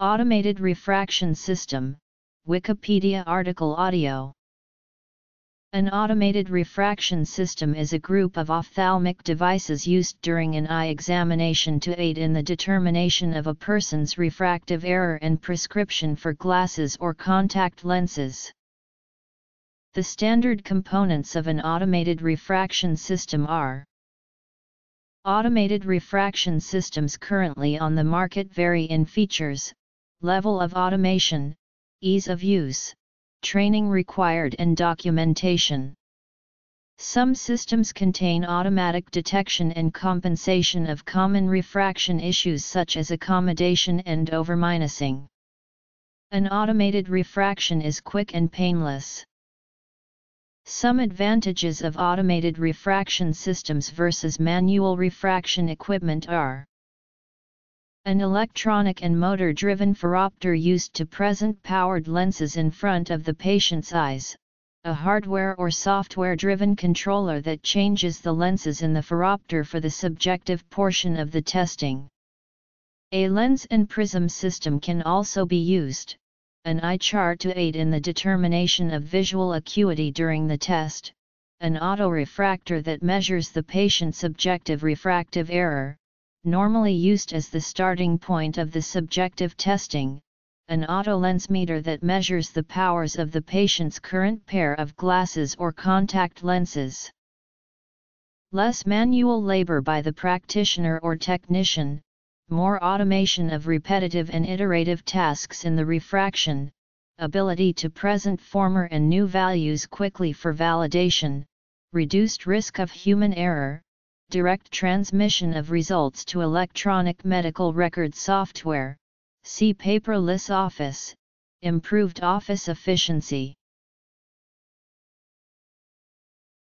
Automated Refraction System, Wikipedia article audio. An automated refraction system is a group of ophthalmic devices used during an eye examination to aid in the determination of a person's refractive error and prescription for glasses or contact lenses. The standard components of an automated refraction system are: automated refraction systems currently on the market vary in features, level of automation, ease of use, training required and documentation. Some systems contain automatic detection and compensation of common refraction issues such as accommodation and overminusing. An automated refraction is quick and painless. Some advantages of automated refraction systems versus manual refraction equipment are: an electronic and motor-driven phoropter used to present powered lenses in front of the patient's eyes, a hardware or software-driven controller that changes the lenses in the phoropter for the subjective portion of the testing. A lens and prism system can also be used, an eye chart to aid in the determination of visual acuity during the test, an autorefractor that measures the patient's subjective refractive error, normally used as the starting point of the subjective testing, an autolensimeter that measures the powers of the patient's current pair of glasses or contact lenses. Less manual labor by the practitioner or technician, more automation of repetitive and iterative tasks in the refraction, ability to present former and new values quickly for validation, reduced risk of human error, direct transmission of results to electronic medical record software, see paperless office, improved office efficiency.